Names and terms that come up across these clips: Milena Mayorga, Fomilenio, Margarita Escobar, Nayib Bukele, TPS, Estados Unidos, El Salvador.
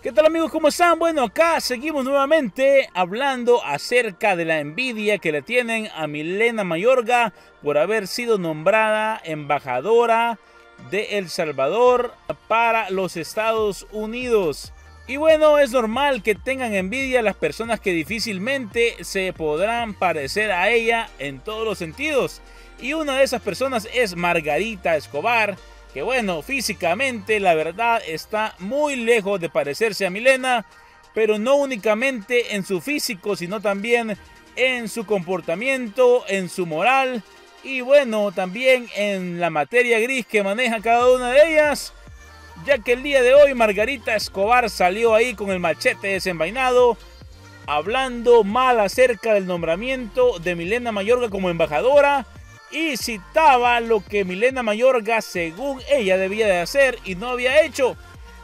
¿Qué tal amigos? ¿Cómo están? Bueno, acá seguimos nuevamente hablando acerca de la envidia que le tienen a Milena Mayorga por haber sido nombrada embajadora de El Salvador para los Estados Unidos. Y bueno, es normal que tengan envidia las personas que difícilmente se podrán parecer a ella en todos los sentidos. Y una de esas personas es Margarita Escobar, que bueno, físicamente la verdad está muy lejos de parecerse a Milena, pero no únicamente en su físico, sino también en su comportamiento, en su moral y bueno, también en la materia gris que maneja cada una de ellas, ya que el día de hoy Margarita Escobar salió ahí con el machete desenvainado, hablando mal acerca del nombramiento de Milena Mayorga como embajadora, y citaba lo que Milena Mayorga según ella debía de hacer y no había hecho,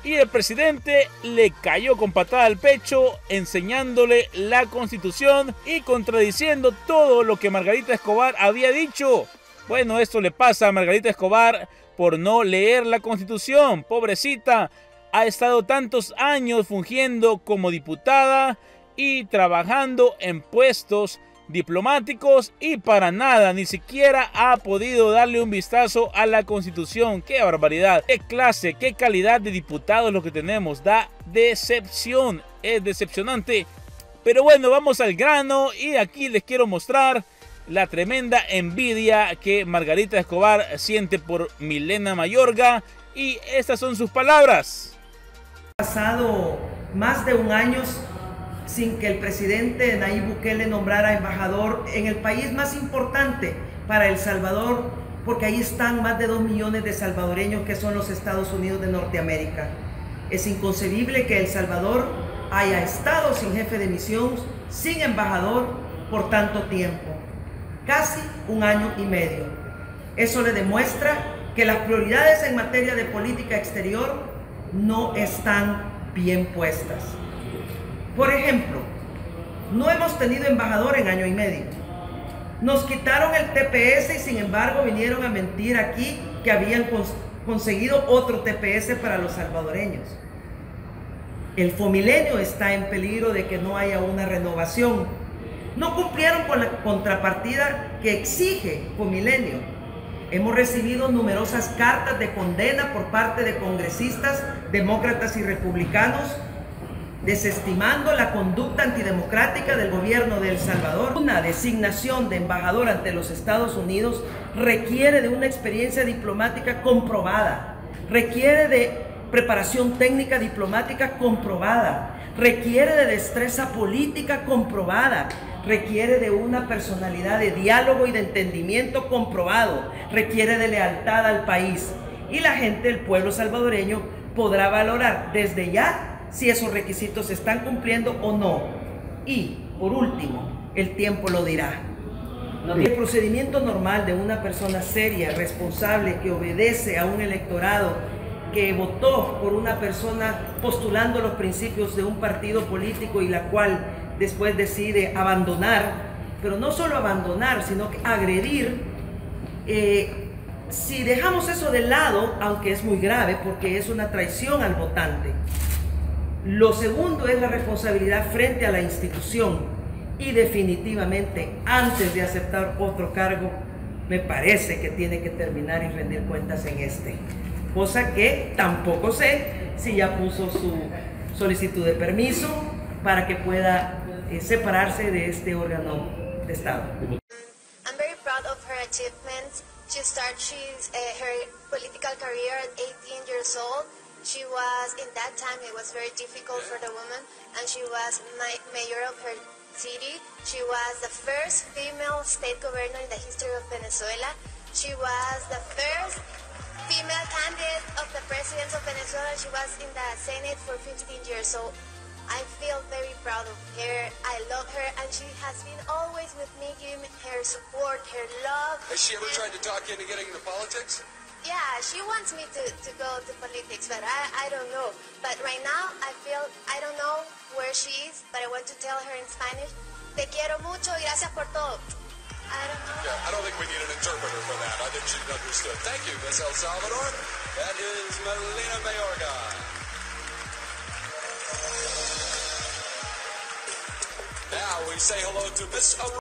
y el presidente le cayó con patada al pecho enseñándole la Constitución y contradiciendo todo lo que Margarita Escobar había dicho. Bueno, esto le pasa a Margarita Escobar por no leer la Constitución. Pobrecita, ha estado tantos años fungiendo como diputada y trabajando en puestos diplomáticos y para nada, ni siquiera ha podido darle un vistazo a la Constitución. ¡Qué barbaridad! ¡Qué clase, qué calidad de diputados lo que tenemos! Da decepción, es decepcionante. Pero bueno, vamos al grano y aquí les quiero mostrar la tremenda envidia que Margarita Escobar siente por Milena Mayorga y estas son sus palabras. Ha pasado más de un año sin que el presidente Nayib Bukele nombrara embajador en el país más importante para El Salvador, porque ahí están más de 2 millones de salvadoreños que son los Estados Unidos de Norteamérica. Es inconcebible que El Salvador haya estado sin jefe de misión, sin embajador, por tanto tiempo, casi 1 año y medio. Eso le demuestra que las prioridades en materia de política exterior no están bien puestas. Por ejemplo, no hemos tenido embajador en 1 año y medio. Nos quitaron el TPS y sin embargo vinieron a mentir aquí que habían conseguido otro TPS para los salvadoreños. El Fomilenio está en peligro de que no haya una renovación. No cumplieron con la contrapartida que exige Fomilenio. Hemos recibido numerosas cartas de condena por parte de congresistas, demócratas y republicanos, desestimando la conducta antidemocrática del gobierno de El Salvador. Una designación de embajador ante los Estados Unidos requiere de una experiencia diplomática comprobada, requiere de preparación técnica diplomática comprobada, requiere de destreza política comprobada, requiere de una personalidad de diálogo y de entendimiento comprobado, requiere de lealtad al país. Y la gente, el pueblo salvadoreño, podrá valorar desde ya si esos requisitos se están cumpliendo o no. Y, por último, el tiempo lo dirá. El procedimiento normal de una persona seria, responsable, que obedece a un electorado que votó por una persona postulando los principios de un partido político y la cual después decide abandonar, pero no solo abandonar, sino que agredir. Si dejamos eso de lado, aunque es muy grave, porque es una traición al votante. Lo segundo es la responsabilidad frente a la institución y definitivamente antes de aceptar otro cargo me parece que tiene que terminar y rendir cuentas en este, cosa que tampoco sé si ya puso su solicitud de permiso para que pueda separarse de este órgano de Estado. I'm very proud of her achievements. She started her political career at 18 years old. She was, in that time, it was very difficult for the woman, and she was mayor of her city. She was the first female state governor in the history of Venezuela. She was the first female candidate of the president of Venezuela. She was in the Senate for 15 years, so I feel very proud of her. I love her, and she has been always with me, giving her support, her love. Has she ever tried to talk you into getting into politics? Yeah, she wants me to go to politics, but I don't know. But right now, I don't know where she is, but I want to tell her in Spanish, te quiero mucho, gracias por todo. I don't know. Yeah, I don't think we need an interpreter for that. I think she understood. Thank you, Miss El Salvador. That is Milena Mayorga. we say hello to this